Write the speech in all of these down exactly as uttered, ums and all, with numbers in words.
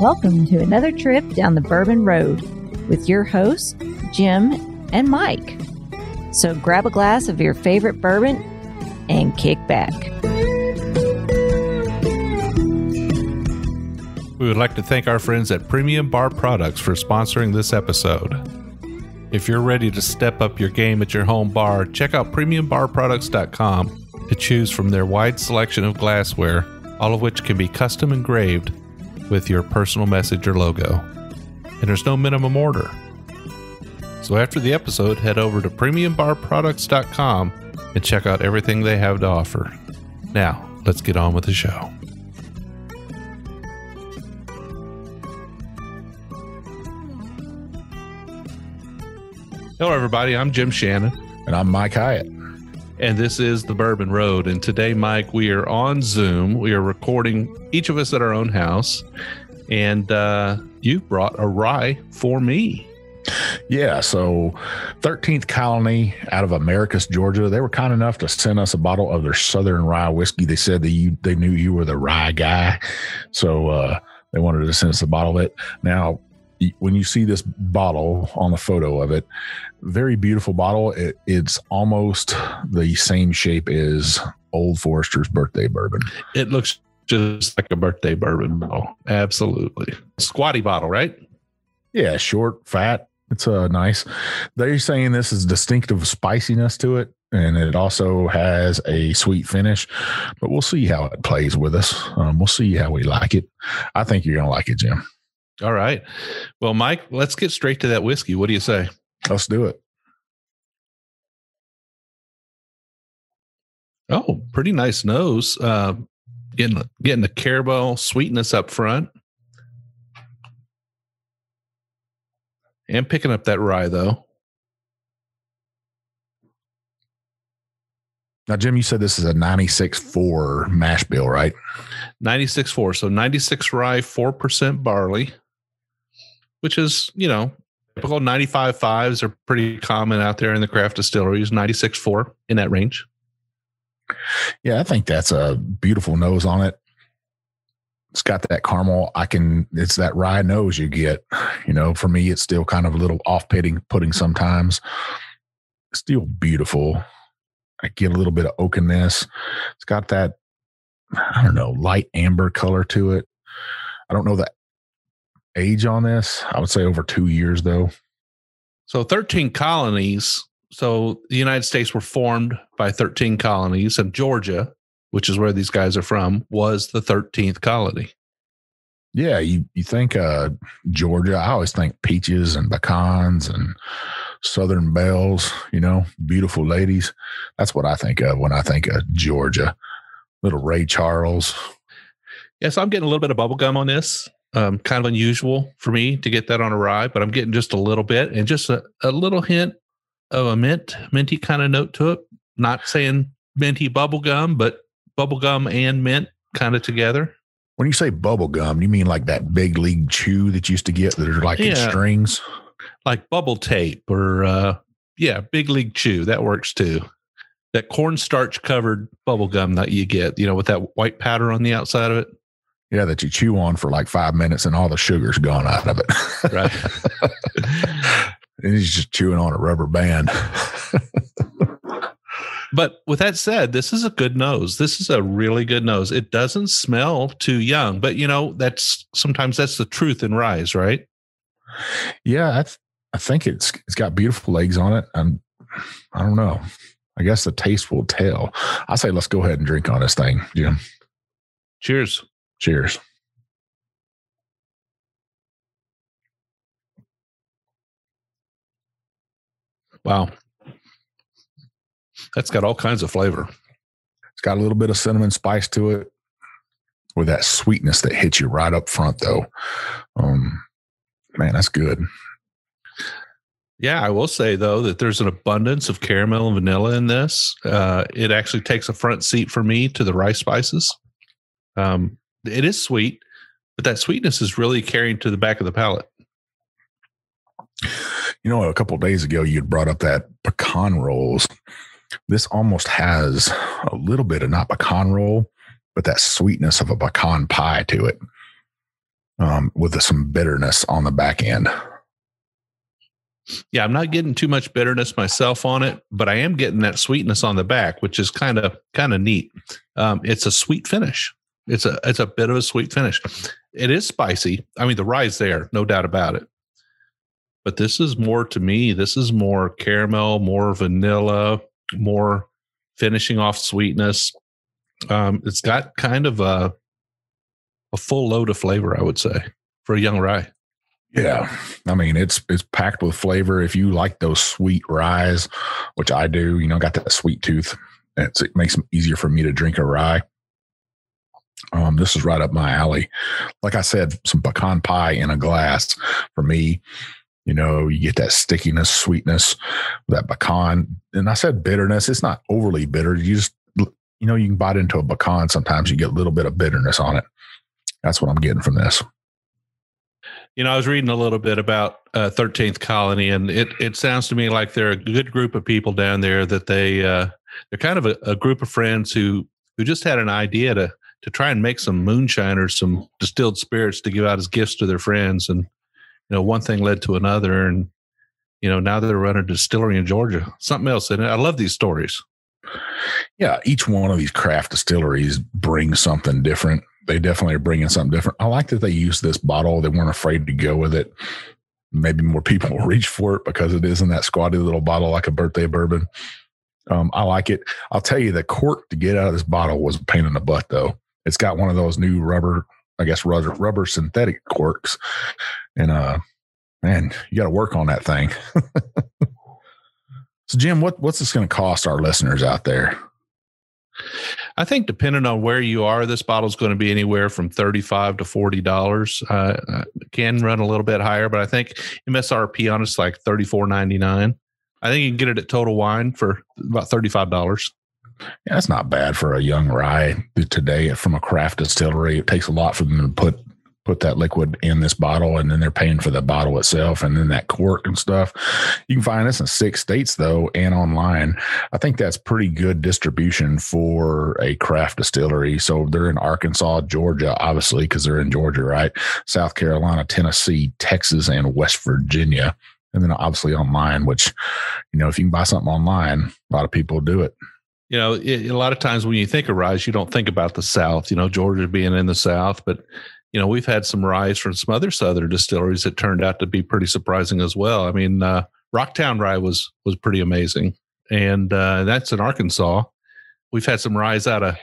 Welcome to another trip down the Bourbon Road with your hosts, Jim and Mike. So grab a glass of your favorite bourbon and kick back. We would like to thank our friends at Premium Bar Products for sponsoring this episode. If you're ready to step up your game at your home bar, check out premium bar products dot com to choose from their wide selection of glassware, all of which can be custom engraved with your personal message or logo. And there's no minimum order. So after the episode, head over to premium bar products dot com and check out everything they have to offer. Now, let's get on with the show. Hello, everybody. I'm Jim Shannon. And I'm Mike Hyatt. And this is The Bourbon Road. And today, Mike, we are on Zoom. We are recording, each of us at our own house. And uh, you brought a rye for me. Yeah, so Thirteenth Colony out of Americus, Georgia, they were kind enough to send us a bottle of their Southern Rye whiskey. They said that you, they knew you were the rye guy, so uh, they wanted to send us a bottle of it. Now, when you see this bottle on the photo of it, very beautiful bottle. It, it's almost the same shape as Old Forester's birthday bourbon. It looks just like a birthday bourbon bottle. Absolutely. Squatty bottle, right? Yeah, short, fat. It's uh, nice. They're saying this is distinctive spiciness to it, and it also has a sweet finish, but we'll see how it plays with us. Um, we'll see how we like it. I think you're going to like it, Jim. All right. Well, Mike, let's get straight to that whiskey. What do you say? Let's do it. Oh, pretty nice nose. Uh, getting, getting the caramel sweetness up front. And picking up that rye, though. Now, Jim, you said this is a ninety-six point four mash bill, right? ninety-six point four. So ninety-six rye, four percent barley, which is, you know, typical ninety-five point fives are pretty common out there in the craft distilleries, ninety-six point four in that range. Yeah, I think that's a beautiful nose on it. It's got that caramel. I can, it's that rye nose you get, you know, for me, it's still kind of a little off putting, putting sometimes. It's still beautiful. I get a little bit of oakiness. It's got that, I don't know, light amber color to it. I don't know the age on this. I would say over two years though. So thirteen colonies. So the United States were formed by thirteen colonies, and Georgia, which is where these guys are from, was the thirteenth colony. Yeah, you, you think uh, Georgia, I always think peaches and pecans and Southern belles, you know, beautiful ladies. That's what I think of when I think of Georgia. Little Ray Charles. Yeah, so I'm getting a little bit of bubble gum on this. Um, kind of unusual for me to get that on a rye, but I'm getting just a little bit and just a, a little hint of a mint, minty kind of note to it. Not saying minty bubble gum, but bubblegum and mint kind of together. When you say bubblegum, you mean like that big league chew that you used to get that are like yeah. in strings? Like bubble tape or, uh, yeah, big league chew. That works too. That cornstarch covered bubblegum that you get, you know, with that white powder on the outside of it. Yeah, that you chew on for like five minutes and all the sugar's gone out of it. Right. And he's just chewing on a rubber band. But with that said, this is a good nose. This is a really good nose. It doesn't smell too young, but you know, that's sometimes that's the truth in rye, right? Yeah. I, th- I think it's, it's got beautiful legs on it. And I don't know, I guess the taste will tell. I say, let's go ahead and drink on this thing, Jim. Cheers. Cheers. Wow. That's got all kinds of flavor. It's got a little bit of cinnamon spice to it with that sweetness that hits you right up front, though. Um, man, that's good. Yeah, I will say, though, that there's an abundance of caramel and vanilla in this. Uh, it actually takes a front seat for me to the rice spices. Um, it is sweet, but that sweetness is really carrying to the back of the palate. You know, a couple of days ago, you brought up that pecan rolls. This almost has a little bit of not pecan roll, but that sweetness of a pecan pie to it. um, with some bitterness on the back end. Yeah, I'm not getting too much bitterness myself on it, but I am getting that sweetness on the back, which is kind of kind of neat. Um, it's a sweet finish. It's a it's a bit of a sweet finish. It is spicy. I mean, the rye's there, no doubt about it. But this is more to me. This is more caramel, more vanilla, more finishing off sweetness. Um, it's got kind of a a full load of flavor, I would say, for a young rye. Yeah, I mean, it's it's packed with flavor. If you like those sweet ryes, which I do, you know, got that sweet tooth. It's, it makes it easier for me to drink a rye. Um, this is right up my alley. Like I said, some pecan pie in a glass for me. You know, you get that stickiness, sweetness, that pecan. And I said bitterness. It's not overly bitter. You just, you know, you can bite into a pecan. Sometimes you get a little bit of bitterness on it. That's what I'm getting from this. You know, I was reading a little bit about uh, Thirteenth Colony, and it, it sounds to me like they're a good group of people down there. That they uh, they're kind of a, a group of friends who who just had an idea to to try and make some moonshine or some distilled spirits to give out as gifts to their friends. And you know, one thing led to another, and you know, now they're running a distillery in Georgia. Something else in it. I love these stories. Yeah, each one of these craft distilleries brings something different. They definitely are bringing something different. I like that they used this bottle. They weren't afraid to go with it. Maybe more people will reach for it because it is in that squatty little bottle like a birthday bourbon. Um, I like it. I'll tell you, the cork to get out of this bottle was a pain in the butt, though. It's got one of those new rubber, I guess, rubber, rubber synthetic corks. And, uh, man, you got to work on that thing. So, Jim, what, what's this going to cost our listeners out there? I think depending on where you are, this bottle is going to be anywhere from thirty-five dollars to forty dollars. Uh, it can run a little bit higher, but I think M S R P on it's like thirty-four ninety-nine. I think you can get it at Total Wine for about thirty-five dollars. Yeah, that's not bad for a young rye today from a craft distillery. It takes a lot for them to put put that liquid in this bottle, and then they're paying for the bottle itself and then that cork and stuff. You can find this in six states, though, and online. I think that's pretty good distribution for a craft distillery. So they're in Arkansas, Georgia, obviously, because they're in Georgia, right? South Carolina, Tennessee, Texas, and West Virginia. And then obviously online, which, you know, if you can buy something online, a lot of people do it. You know, it, a lot of times when you think of rye, you don't think about the South, you know, Georgia being in the South, but you know, we've had some rye from some other southern distilleries that turned out to be pretty surprising as well. I mean, uh, Rocktown rye was was pretty amazing, and uh, that's in Arkansas. We've had some ryes out of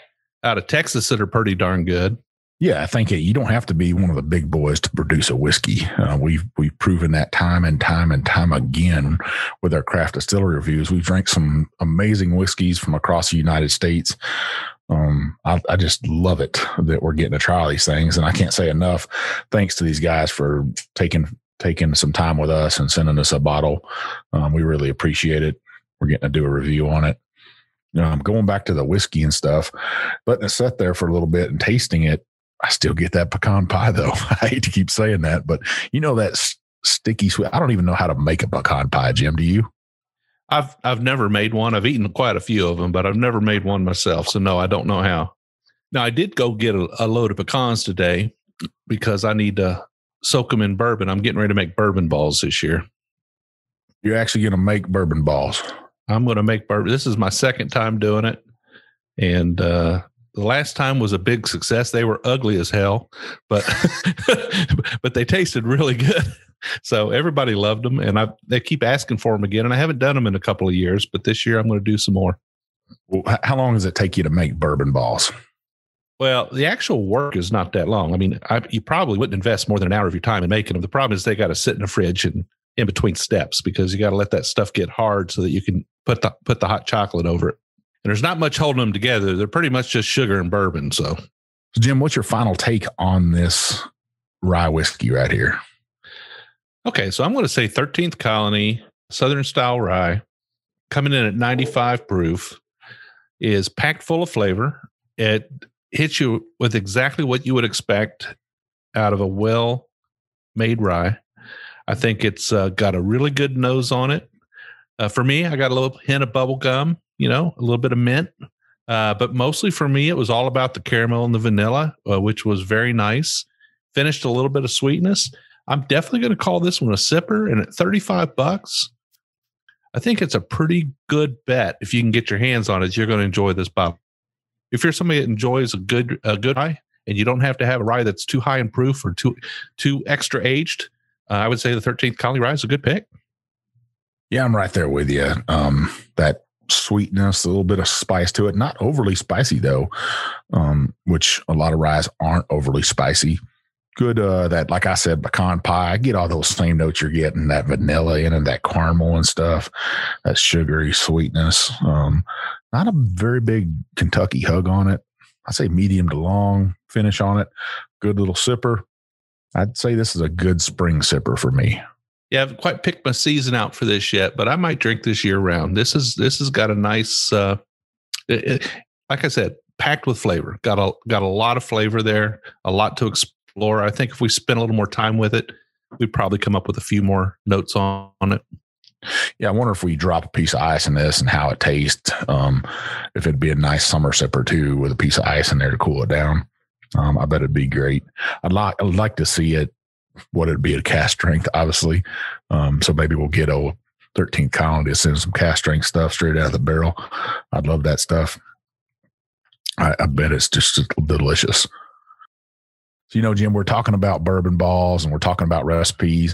out of Texas that are pretty darn good. Yeah, I think it, you don't have to be one of the big boys to produce a whiskey. Uh, we've we've proven that time and time and time again with our craft distillery reviews. We've drank some amazing whiskeys from across the United States. Um, I, I just love it that we're getting to try these things, and I can't say enough thanks to these guys for taking taking some time with us and sending us a bottle. Um, we really appreciate it. We're getting to do a review on it. Um, going back to the whiskey and stuff, letting it sit there for a little bit and tasting it. I still get that pecan pie, though. I hate to keep saying that, but you know that s- sticky sweet. I don't even know how to make a pecan pie, Jim. Do you? I've I've never made one. I've eaten quite a few of them, but I've never made one myself. So, no, I don't know how. Now, I did go get a, a load of pecans today because I need to soak them in bourbon. I'm getting ready to make bourbon balls this year. You're actually going to make bourbon balls? I'm going to make bourbon. This is my second time doing it. And uh, the last time was a big success. They were ugly as hell, but but they tasted really good. So everybody loved them, and I they keep asking for them again, and I haven't done them in a couple of years, but this year I'm going to do some more. Well, how long does it take you to make bourbon balls? Well, the actual work is not that long. I mean, I, you probably wouldn't invest more than an hour of your time in making them. The problem is they got to sit in the fridge and in between steps because you got to let that stuff get hard so that you can put the, put the hot chocolate over it. And there's not much holding them together. They're pretty much just sugar and bourbon. So, so Jim, what's your final take on this rye whiskey right here? Okay, so I'm going to say thirteenth Colony, Southern Style Rye, coming in at ninety-five proof, is packed full of flavor. It hits you with exactly what you would expect out of a well-made rye. I think it's uh, got a really good nose on it. Uh, for me, I got a little hint of bubble gum, you know, a little bit of mint. Uh, but mostly for me, it was all about the caramel and the vanilla, uh, which was very nice. finished a little bit of sweetness. I'm definitely going to call this one a sipper, and at thirty-five bucks, I think it's a pretty good bet. If you can get your hands on it, you're going to enjoy this bottle. If you're somebody that enjoys a good a good rye, and you don't have to have a rye that's too high in proof or too too extra aged, uh, I would say the Thirteenth Colony Rye is a good pick. Yeah, I'm right there with you. Um, that sweetness, a little bit of spice to it, not overly spicy though, um, which a lot of ryes aren't overly spicy. Good, uh, that, like I said, pecan pie. I get all those same notes you're getting, that vanilla in and that caramel and stuff, that sugary sweetness. Um, not a very big Kentucky hug on it. I'd say medium to long finish on it. Good little sipper. I'd say this is a good spring sipper for me. Yeah, I haven't quite picked my season out for this yet, but I might drink this year round. This is this has got a nice, uh, it, it, like I said, packed with flavor. Got a got a lot of flavor there. A lot to explore. Laura, I think if we spent a little more time with it, we'd probably come up with a few more notes on, on it. Yeah, I wonder if we drop a piece of ice in this and how it tastes. Um, if it'd be a nice summer sipper too, with a piece of ice in there to cool it down. Um, I bet it'd be great. I'd like, I'd like to see it, what it'd be a cast strength, obviously. Um, so maybe we'll get old Thirteenth Colony to send some cast strength stuff straight out of the barrel. I'd love that stuff. I, I bet it's just delicious. So, you know, Jim, we're talking about bourbon balls and we're talking about recipes,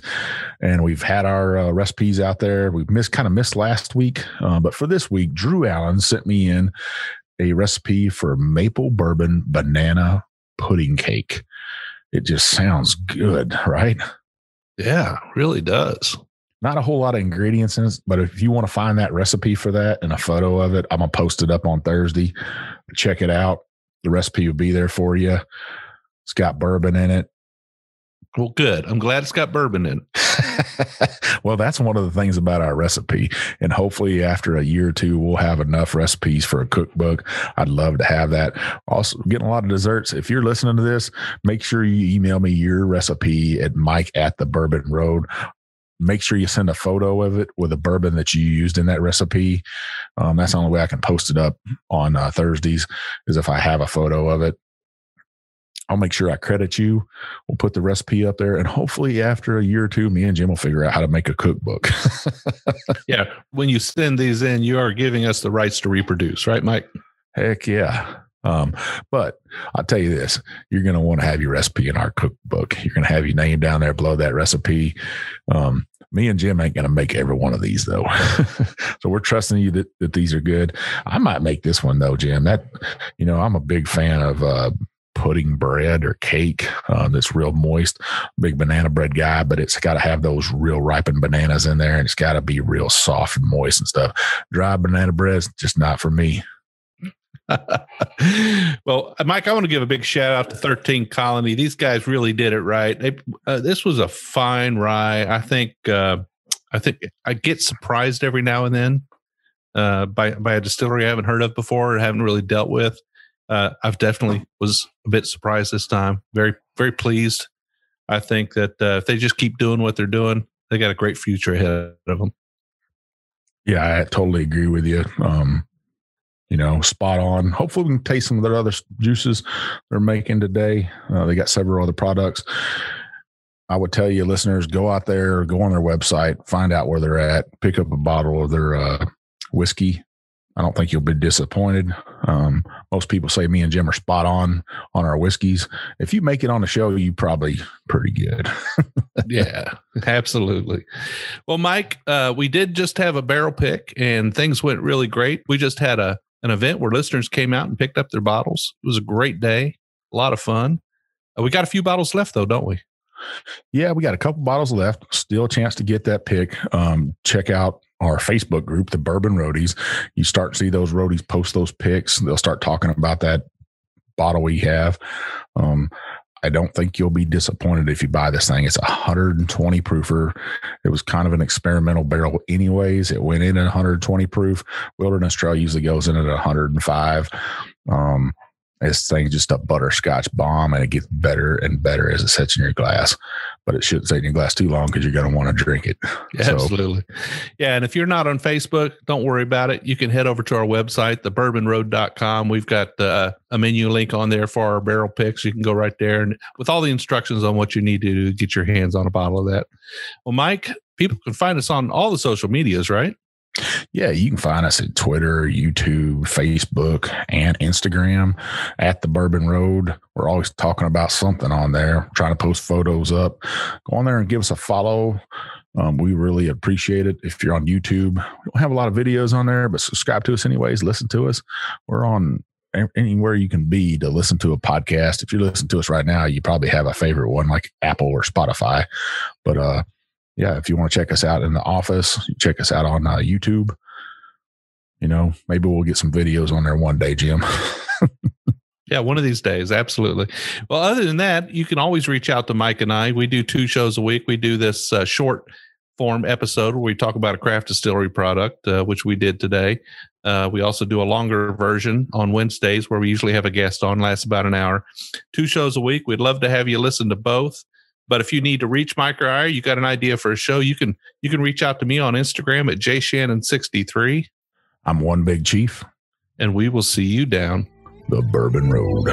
and we've had our uh, recipes out there. We've missed, kind of missed last week. Uh, but for this week, Drew Allen sent me in a recipe for maple bourbon banana pudding cake. It just sounds good, right? Yeah, really does. Not a whole lot of ingredients in it, but if you want to find that recipe for that and a photo of it, I'm going to post it up on Thursday. Check it out. The recipe will be there for you. It's got bourbon in it. Well, good. I'm glad it's got bourbon in it. Well, that's one of the things about our recipe. And hopefully after a year or two, we'll have enough recipes for a cookbook. I'd love to have that. Also, getting a lot of desserts. If you're listening to this, make sure you email me your recipe at Mike at the Bourbon Road. Make sure you send a photo of it with a bourbon that you used in that recipe. Um, that's the only way I can post it up on uh, Thursdays, is if I have a photo of it. I'll make sure I credit you. We'll put the recipe up there. And hopefully after a year or two, me and Jim will figure out how to make a cookbook. Yeah. When you send these in, you are giving us the rights to reproduce, right, Mike? Heck yeah. Um, but I'll tell you this, you're going to want to have your recipe in our cookbook. You're going to have your name down there below that recipe. Um, me and Jim ain't going to make every one of these though. So we're trusting you that, that these are good. I might make this one though, Jim. That, you know, I'm a big fan of, uh, pudding bread or cake uh, that's real moist. Big banana bread guy, but it's got to have those real ripened bananas in there, and it's got to be real soft and moist and stuff. Dry banana bread's just not for me. Well, Mike, I want to give a big shout out to Thirteenth Colony. These guys really did it right. They, uh, this was a fine rye. I think uh, I think I get surprised every now and then uh, by by a distillery I haven't heard of before or haven't really dealt with. Uh, I've definitely was a bit surprised this time. Very, very pleased. I think that uh, if they just keep doing what they're doing, they got a great future ahead of them. Yeah, I totally agree with you. Um, you know, spot on. Hopefully we can taste some of their other juices they're making today. Uh, they got several other products. I would tell you, listeners, go out there, go on their website, find out where they're at, pick up a bottle of their uh, whiskey. I don't think you'll be disappointed. Um, most people say me and Jim are spot on on our whiskeys. If you make it on the show, you probably pretty good. Yeah, absolutely. Well, Mike, uh, we did just have a barrel pick and things went really great. We just had a an event where listeners came out and picked up their bottles. It was a great day, a lot of fun. Uh, we got a few bottles left though, don't we? Yeah, we got a couple bottles left. Still a chance to get that pick. Um, check out our Facebook group, the Bourbon Roadies. You start to see those roadies post those picks. They'll start talking about that bottle we have. Um, I don't think you'll be disappointed if you buy this thing. It's a one hundred twenty proofer. It was kind of an experimental barrel anyways. It went in at one hundred twenty proof. Wilderness Trail usually goes in at one hundred five. Um, This thing's just a butterscotch bomb, and it gets better and better as it sits in your glass. But it shouldn't sit in your glass too long because you're going to want to drink it. Yeah, so. Absolutely. Yeah, and if you're not on Facebook, don't worry about it. You can head over to our website, the bourbon road dot com. We've got uh, a menu link on there for our barrel picks. You can go right there and with all the instructions on what you need to do to get your hands on a bottle of that. Well, Mike, people can find us on all the social medias, right? Yeah, you can find us at Twitter, YouTube, Facebook, and Instagram at The Bourbon Road. We're always talking about something on there. We're trying to post photos up. Go on there and give us a follow. Um, we really appreciate it. If you're on YouTube, we don't have a lot of videos on there, but subscribe to us anyways. Listen to us. We're on anywhere you can be to listen to a podcast. If you listen to us right now, you probably have a favorite one like Apple or Spotify. But, uh, yeah, if you want to check us out in the office, check us out on uh, YouTube. You know, maybe we'll get some videos on there one day, Jim. Yeah, one of these days. Absolutely. Well, other than that, you can always reach out to Mike and I. We do two shows a week. We do this uh, short form episode where we talk about a craft distillery product, uh, which we did today. Uh, we also do a longer version on Wednesdays where we usually have a guest on, lasts about an hour. Two shows a week. We'd love to have you listen to both. But if you need to reach Mike or I, you got an idea for a show, you can you can reach out to me on Instagram at j shannon sixty-three. I'm One Big Chief. And we will see you down the Bourbon Road.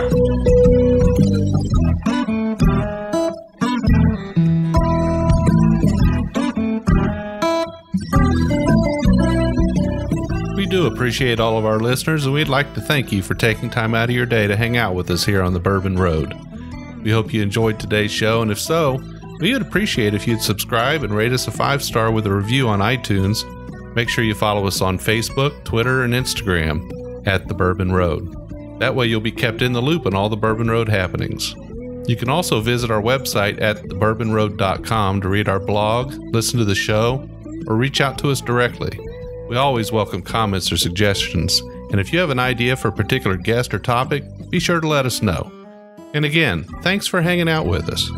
Do appreciate all of our listeners, and we'd like to thank you for taking time out of your day to hang out with us here on the Bourbon Road. We hope you enjoyed today's show, and if so, we would appreciate if you'd subscribe and rate us a five star with a review on iTunes. Make sure you follow us on Facebook, Twitter, and Instagram at The Bourbon Road. That way you'll be kept in the loop on all the Bourbon Road happenings. You can also visit our website at the bourbon road dot com to read our blog, listen to the show, or reach out to us directly. We always welcome comments or suggestions, and if you have an idea for a particular guest or topic, be sure to let us know. And again, thanks for hanging out with us.